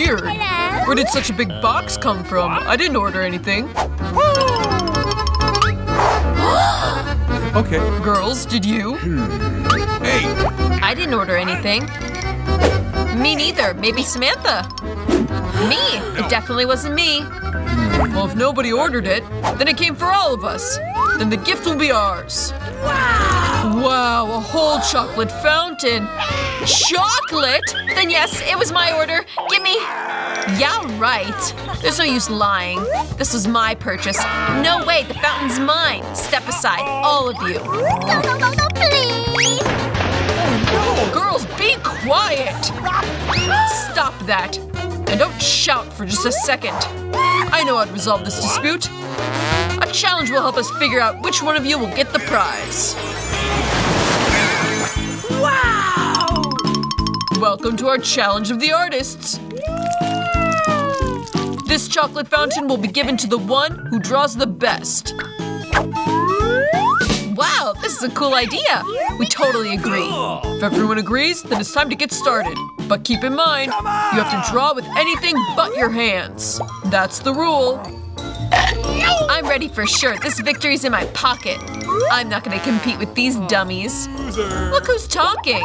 weird. Hello? Where did such a big box come from? I didn't order anything. Okay. Girls, did you? Hey! I didn't order anything. Me neither. Maybe Samantha. Me? It definitely wasn't me. Well, if nobody ordered it, then it came for all of us. Then the gift will be ours. Wow! Wow, a whole chocolate fountain. Chocolate? Then yes, it was my order. Give me… Yeah, right. There's no use lying. This was my purchase. No way, the fountain's mine. Step aside, all of you. No, no, no, no, please! Oh, no. Girls, be quiet! Stop that. And don't shout for just a second. I know how to resolve this dispute. A challenge will help us figure out which one of you will get the prize. Wow! Welcome to our challenge of the artists. This chocolate fountain will be given to the one who draws the best. Wow, this is a cool idea. We totally agree. If everyone agrees, then it's time to get started. But keep in mind, you have to draw with anything but your hands. That's the rule. I'm ready for sure. This victory's in my pocket. I'm not gonna compete with these dummies. Look who's talking.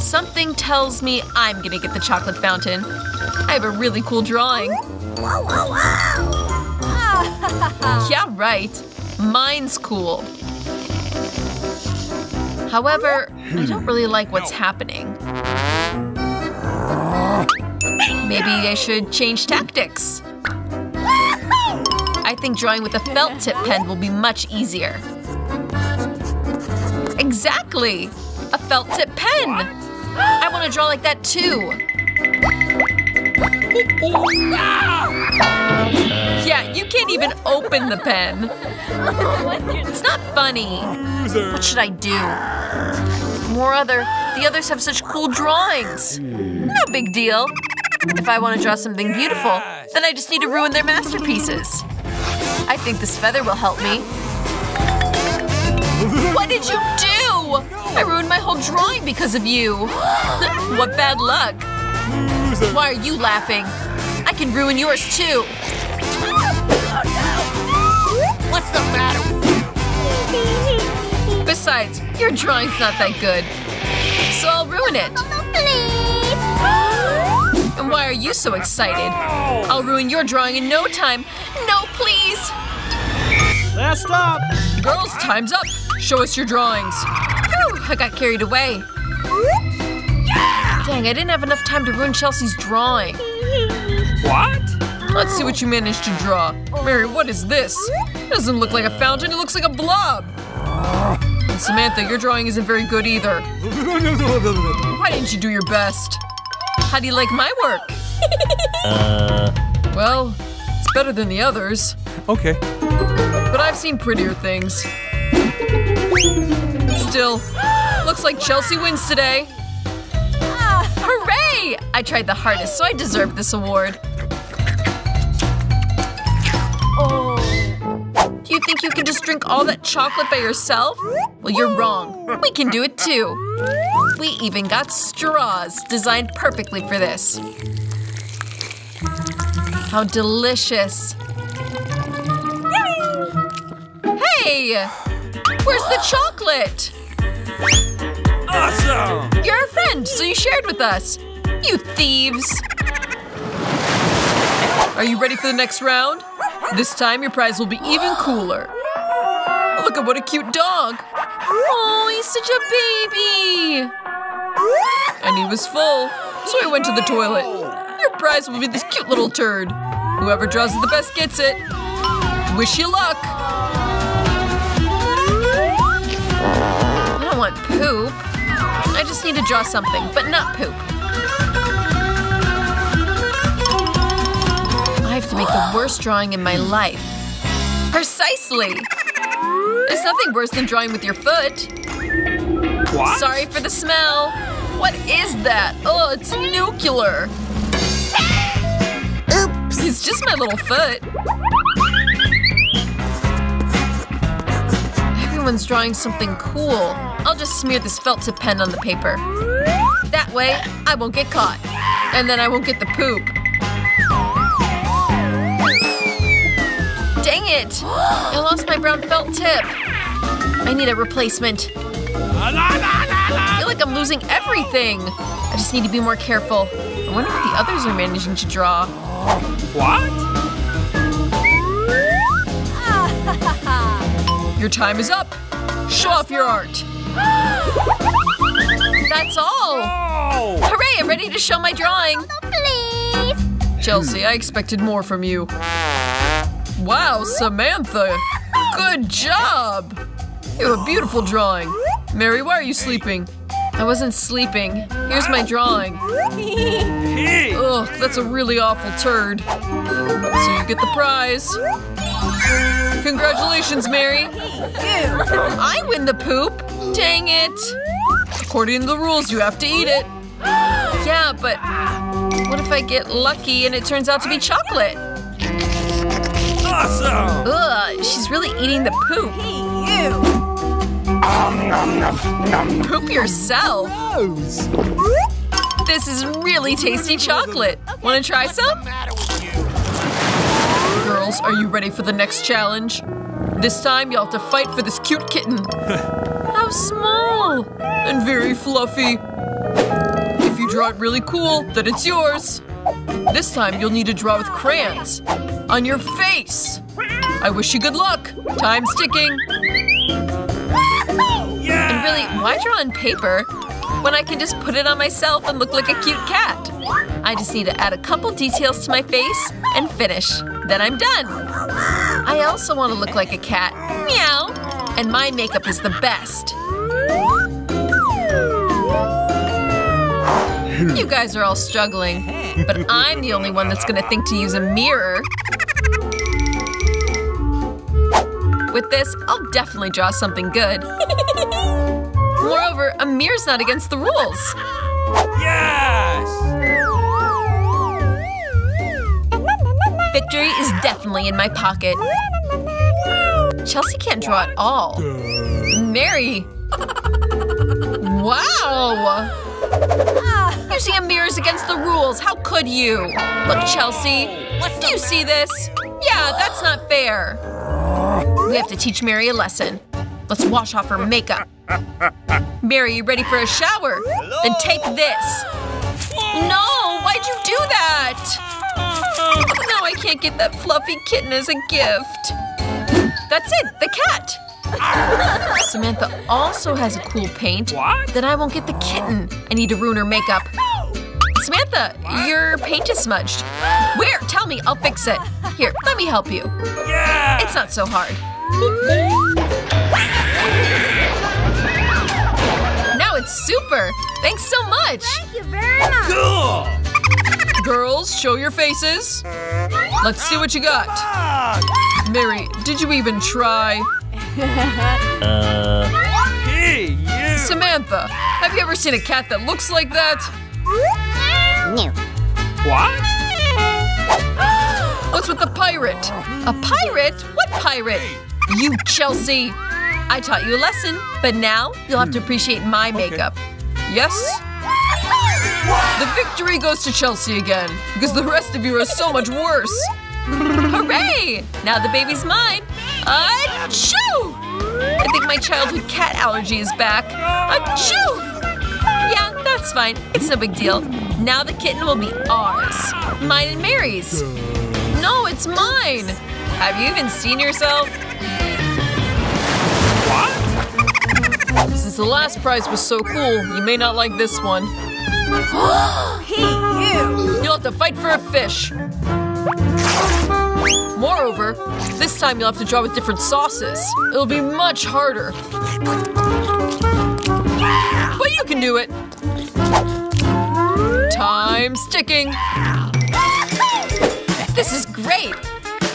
Something tells me I'm gonna get the chocolate fountain. I have a really cool drawing. Yeah, right. Mine's cool. However, I don't really like what's happening. Maybe I should change tactics. I think drawing with a felt tip pen will be much easier. Exactly! A felt tip pen! I want to draw like that too! Yeah, you can't even open the pen! It's not funny! What should I do? The others have such cool drawings! No big deal! If I want to draw something beautiful, then I just need to ruin their masterpieces. I think this feather will help me. What did you do? I ruined my whole drawing because of you. What bad luck. Why are you laughing? I can ruin yours too. What's the matter? Besides, your drawing's not that good. So I'll ruin it. And why are you so excited? I'll ruin your drawing in no time. No, please! Last stop! Girls, time's up! Show us your drawings. Whew, I got carried away. Yeah! Dang, I didn't have enough time to ruin Chelsea's drawing. What? Let's see what you managed to draw. Mary, what is this? It doesn't look like a fountain, it looks like a blob. And Samantha, your drawing isn't very good either. Why didn't you do your best? How do you like my work? Well, it's better than the others. Okay. But I've seen prettier things. Still, looks like Chelsea wins today. Hooray! I tried the hardest, so I deserve this award. Oh. Do you think you can just drink all that chocolate by yourself? Well, you're wrong. We can do it too. We even got straws designed perfectly for this. How delicious. Hey! Where's the chocolate? Awesome! You're our friend, so you shared with us. You thieves! Are you ready for the next round? This time your prize will be even cooler. Look at what a cute dog! Oh, he's such a baby! And he was full, so he went to the toilet. Your prize will be this cute little turd. Whoever draws it the best gets it. Wish you luck! I don't want poop. I just need to draw something, but not poop. I have to make the worst drawing in my life. Precisely! There's nothing worse than drawing with your foot. What? Sorry for the smell. What is that? Oh, it's nuclear. Oops. It's just my little foot. Everyone's drawing something cool. I'll just smear this felt tip pen on the paper. That way, I won't get caught. And then I won't get the poop. Dang it! I lost my brown felt tip. I need a replacement. I feel like I'm losing everything. I just need to be more careful. I wonder what the others are managing to draw. What? Your time is up. Show off your art. That's all. No. Hooray, I'm ready to show my drawing. Please. Chelsea, I expected more from you. Wow, Samantha. Good job. You have a beautiful drawing. Mary, why are you sleeping? I wasn't sleeping. Here's my drawing. Ugh, that's a really awful turd. So you get the prize. Congratulations, Mary. I win the poop. Dang it. According to the rules, you have to eat it. Yeah, but what if I get lucky and it turns out to be chocolate? Awesome. Ugh, she's really eating the poop. Poop yourself. This is really tasty chocolate. Want to try some? Girls, are you ready for the next challenge? This time, you'll have to fight for this cute kitten. How small. And very fluffy. If you draw it really cool, then it's yours. This time, you'll need to draw with crayons. On your face. I wish you good luck. Time's ticking. Yeah. And really, why draw on paper when I can just put it on myself and look like a cute cat? I just need to add a couple details to my face and finish. Then I'm done. I also want to look like a cat. Meow. And my makeup is the best. You guys are all struggling, but I'm the only one that's going to think to use a mirror. With this, I'll definitely draw something good. Moreover, a mirror's not against the rules. Yes! Victory is definitely in my pocket. Chelsea can't draw at all. Mary! Wow! Using a mirror is against the rules. How could you? Look, Chelsea. Do you see this? Yeah, that's not fair. We have to teach Mary a lesson. Let's wash off her makeup. Mary, you ready for a shower? Hello? Then take this. No, why'd you do that? Now I can't get that fluffy kitten as a gift. That's it, the cat. Samantha also has a cool paint. What? Then I won't get the kitten. I need to ruin her makeup. Samantha, your paint is smudged. Where? Tell me, I'll fix it. Here, let me help you. Yeah. It's not so hard. Now it's super. Thanks so much. Thank you very much. Cool. Girls, show your faces. Let's see what you got. Mary, did you even try? Hey, you. Samantha, have you ever seen a cat that looks like that? No. What? What's with the pirate? A pirate? What pirate? You, Chelsea. I taught you a lesson, but now you'll have to appreciate my makeup. Yes? The victory goes to Chelsea again, because the rest of you are so much worse. Hooray! Now the baby's mine. Achoo! I think my childhood cat allergy is back. Achoo! Yeah, that's fine. It's no big deal. Now the kitten will be ours. Mine and Mary's. No, it's mine. Have you even seen yourself? What? Since the last prize was so cool, you may not like this one. You'll have to fight for a fish. Moreover, this time you'll have to draw with different sauces. It'll be much harder. But you can do it. Time's ticking. This is great.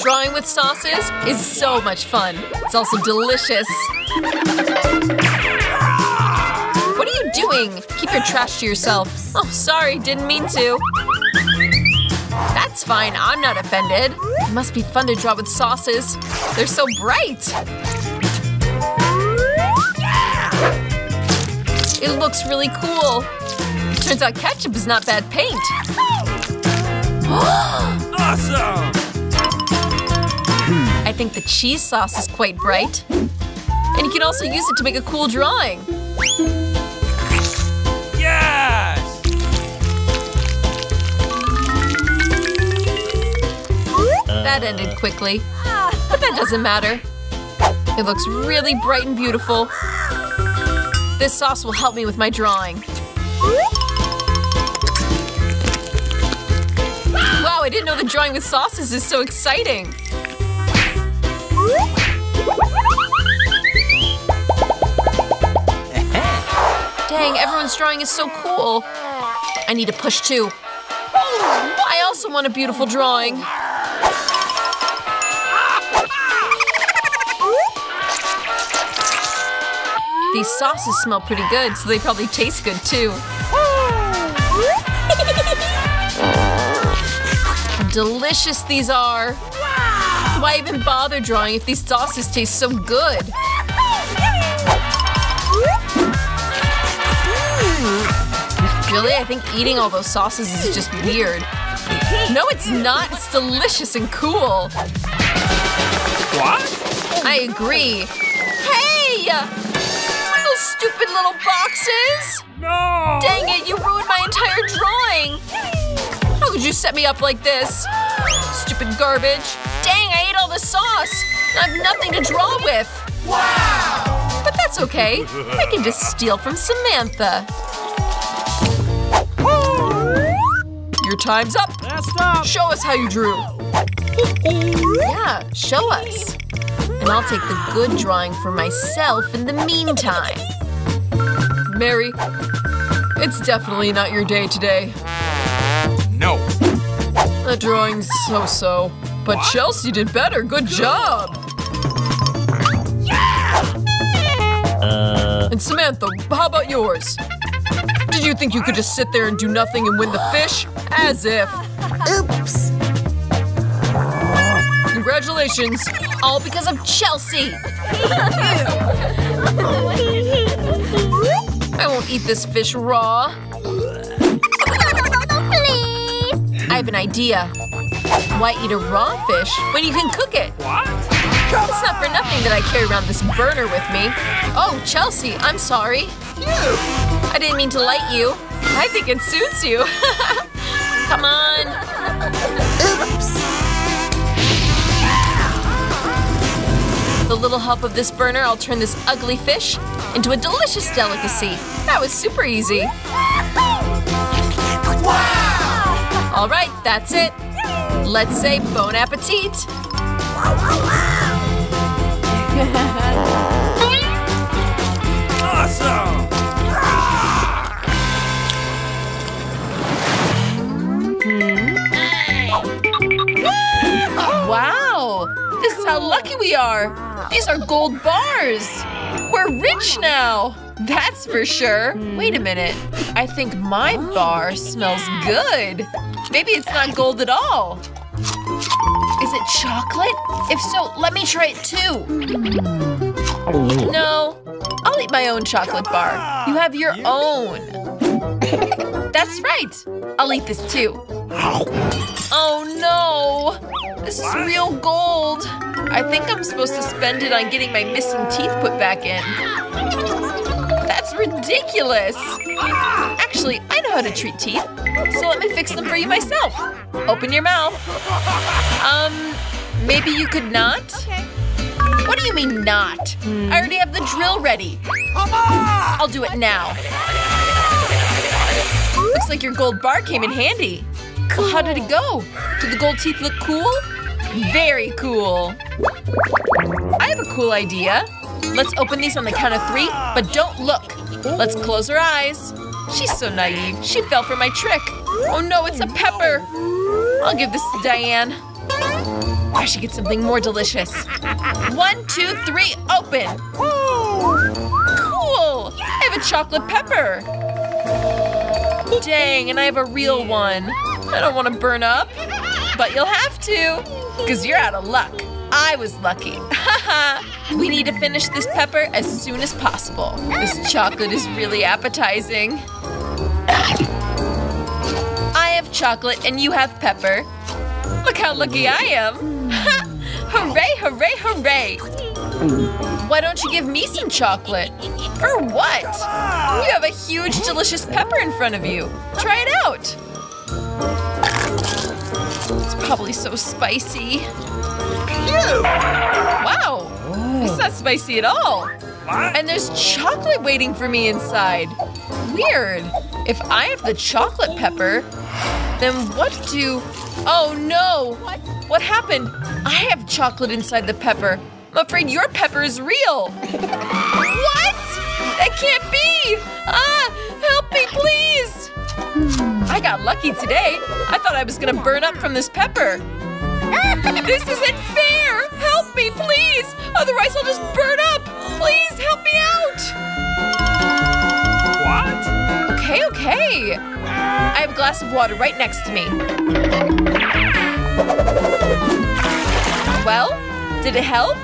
Drawing with sauces is so much fun. It's also delicious. What are you doing? Keep your trash to yourself. Oh, sorry, didn't mean to. That's fine, I'm not offended. It must be fun to draw with sauces. They're so bright. It looks really cool. Turns out ketchup is not bad paint. Awesome! I think the cheese sauce is quite bright. And you can also use it to make a cool drawing. Yes! That ended quickly. But that doesn't matter. It looks really bright and beautiful. This sauce will help me with my drawing. Wow, I didn't know the drawing with sauces is so exciting. Dang, everyone's drawing is so cool. I need a push too. I also want a beautiful drawing. These sauces smell pretty good, so they probably taste good, too. How delicious these are! Wow. Why even bother drawing if these sauces taste so good? Really, I think eating all those sauces is just weird. No, it's not. It's delicious and cool. What? I agree. Hey! Stupid little boxes! No! Dang it, you ruined my entire drawing! How could you set me up like this? Stupid garbage. Dang, I ate all the sauce! I have nothing to draw with! Wow! But that's okay. I can just steal from Samantha. Your time's up! Show us how you drew! Yeah, show us! And I'll take the good drawing for myself in the meantime. Mary, it's definitely not your day today. No. The drawing's so-so. But what? Chelsea did better. Good job. Yeah! And Samantha, how about yours? Did you think you could just sit there and do nothing and win the fish? As if. Oops. Congratulations. All because of Chelsea! I won't eat this fish raw. Please. I have an idea. Why eat a raw fish when you can cook it? What? It's not for nothing that I carry around this burner with me. Oh, Chelsea, I'm sorry. I didn't mean to light you. I think it suits you. Come on. Oops. With a little help of this burner, I'll turn this ugly fish into a delicious delicacy. That was super easy. Wow! All right, that's it. Let's say bon appetit. Awesome! Wow! This is how lucky we are. These are gold bars! We're rich now! That's for sure! Wait a minute. I think my bar smells good. Maybe it's not gold at all. Is it chocolate? If so, let me try it too. No, I'll eat my own chocolate bar. You have your own. That's right. I'll eat this too. Oh no! This is real gold! I think I'm supposed to spend it on getting my missing teeth put back in. That's ridiculous! Actually, I know how to treat teeth, so let me fix them for you myself. Open your mouth. Maybe you could not? What do you mean not? I already have the drill ready. I'll do it now. Looks like your gold bar came in handy. Well, how did it go? Did the gold teeth look cool? Very cool! I have a cool idea. Let's open these on the count of 3, but don't look. Let's close her eyes. She's so naive. She fell for my trick. Oh no, it's a pepper. I'll give this to Diane. I should get something more delicious. 1, 2, 3, open! Cool! I have a chocolate pepper. Dang, and I have a real one. I don't want to burn up. But you'll have to. Because you're out of luck. I was lucky. We need to finish this pepper as soon as possible. This chocolate is really appetizing. I have chocolate and you have pepper. Look how lucky I am. Hooray, hooray, hooray. Why don't you give me some chocolate? For what? You have a huge, delicious pepper in front of you. Try it out. It's probably so spicy. Wow, it's not spicy at all. And there's chocolate waiting for me inside. Weird. If I have the chocolate pepper, then what do… Oh no! What happened? I have chocolate inside the pepper. I'm afraid your pepper is real. What? That can't be! Help me, please! I got lucky today. I thought I was gonna burn up from this pepper. This isn't fair! Help me, please! Otherwise I'll just burn up! Please help me out! What? Okay, okay. I have a glass of water right next to me. Well, did it help?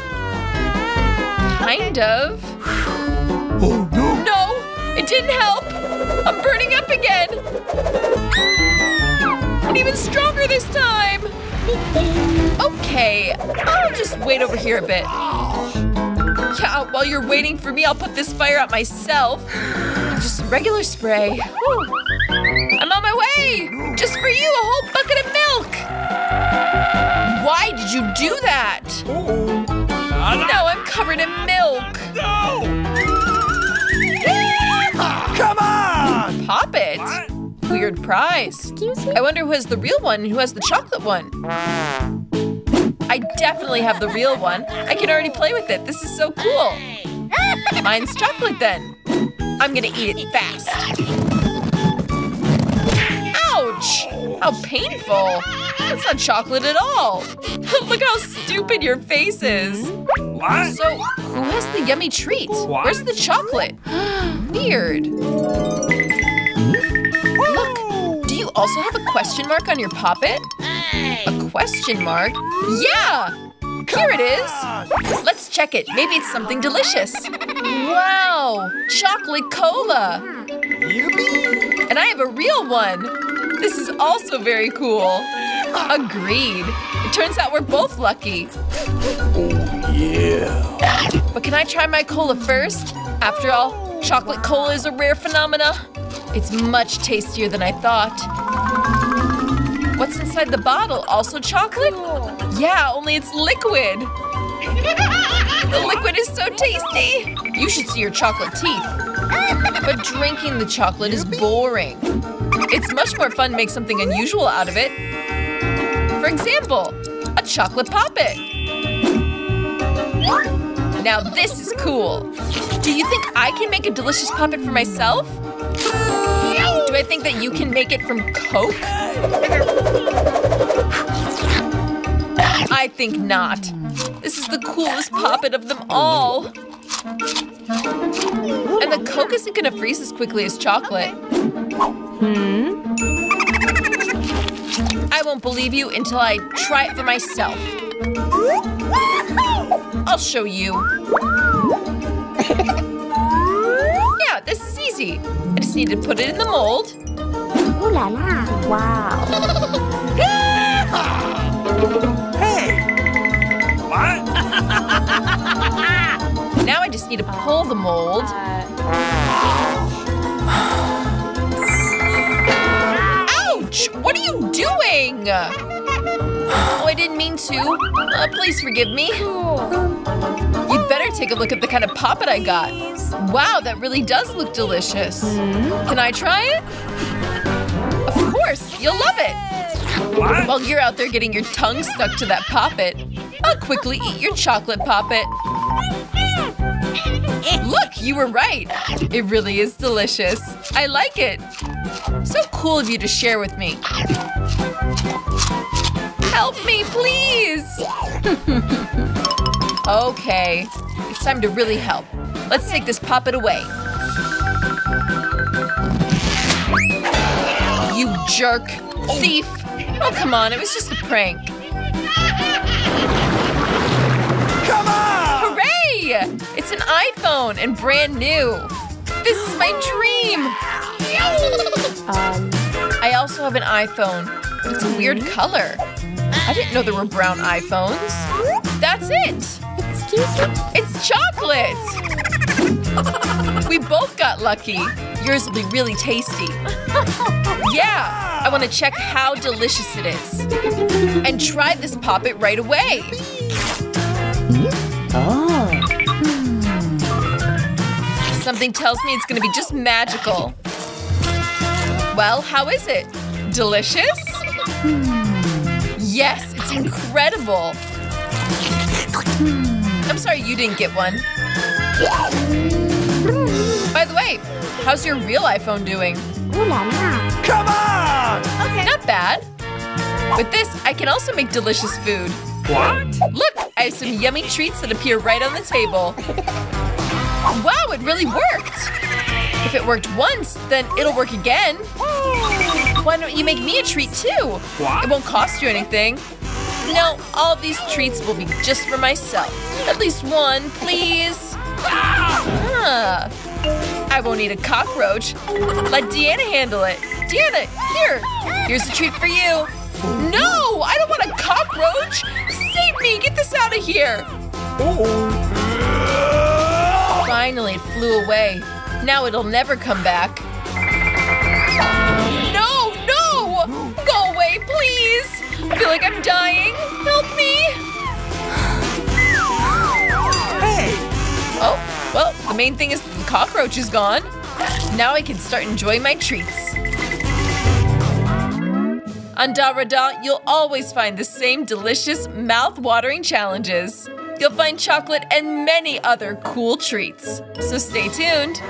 Kind of. Oh no! No! It didn't help! I'm burning up again! And even stronger this time! Okay, I'll just wait over here a bit. Yeah, while you're waiting for me, I'll put this fire out myself. Just regular spray. Woo. I'm on my way! Just for you, a whole bucket of milk! Why did you do that? Now I'm covered in milk. No! Come on! Pop it! What? Weird prize. Excuse me? I wonder who has the real one and who has the chocolate one. I definitely have the real one. I can already play with it. This is so cool. Mine's chocolate then. I'm gonna eat it fast. Ouch! How painful. That's not chocolate at all. Look how stupid your face is. What? So, who has the yummy treat? What? Where's the chocolate? Weird. Look, do you also have a question mark on your poppet? A question mark? Yeah! Here it is! Let's check it. Maybe it's something delicious. Wow! Chocolate cola! And I have a real one! This is also very cool. Agreed. It turns out we're both lucky. Oh, yeah. But can I try my cola first? After all, chocolate cola is a rare phenomenon. It's much tastier than I thought. What's inside the bottle? Also chocolate? Yeah, only it's liquid. The liquid is so tasty. You should see your chocolate teeth. But drinking the chocolate is boring. It's much more fun to make something unusual out of it. For example, a chocolate poppet. Now this is cool. Do you think I can make a delicious poppet for myself? Do I think that you can make it from Coke? I think not. This is the coolest poppet of them all. And the Coke isn't gonna freeze as quickly as chocolate. I won't believe you until I try it for myself. I'll show you. Yeah, this is easy. I just need to put it in the mold. Ooh la la. Wow. Hey! What? Now I just need to pull the mold. Ouch! What are you doing? Oh, I didn't mean to. Please forgive me. You'd better take a look at the kind of poppet I got. Wow, that really does look delicious. Can I try it? Of course, you'll love it. What? While you're out there getting your tongue stuck to that poppet, I'll quickly eat your chocolate poppet. Look, you were right. It really is delicious. I like it. So cool of you to share with me. Help me, please! Okay, it's time to really help. Let's take this poppet away. You jerk! Thief! Oh, come on, it was just a prank. Come on! iPhone and brand new. This is my dream. I also have an iPhone, but it's a weird color. I didn't know there were brown iPhones. That's it. It's chocolate. We both got lucky. Yours will be really tasty. Yeah, I want to check how delicious it is. And try this Pop-It right away. Something tells me it's going to be just magical. Well, how is it? Delicious? Yes, it's incredible. I'm sorry you didn't get one. By the way, how's your real iPhone doing? Come on! Okay. Not bad. With this, I can also make delicious food. What? Look, I have some yummy treats that appear right on the table. Wow, it really worked! If it worked once, then it'll work again. Why don't you make me a treat too? What? It won't cost you anything. No, all of these treats will be just for myself. At least one, please. I won't eat a cockroach. Let Deanna handle it. Deanna, here's a treat for you. No, I don't want a cockroach. Save me, get this out of here. Finally, it flew away. Now it'll never come back. No, no! Go away, please! I feel like I'm dying. Help me! Hey! Oh, well, the main thing is the cockroach is gone. Now I can start enjoying my treats. On DaRaDa, you'll always find the same delicious, mouth-watering challenges. You'll find chocolate and many other cool treats. So stay tuned.